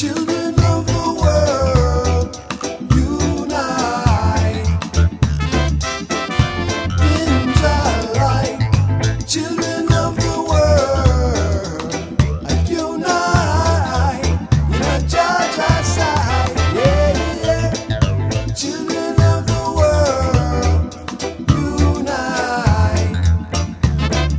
children.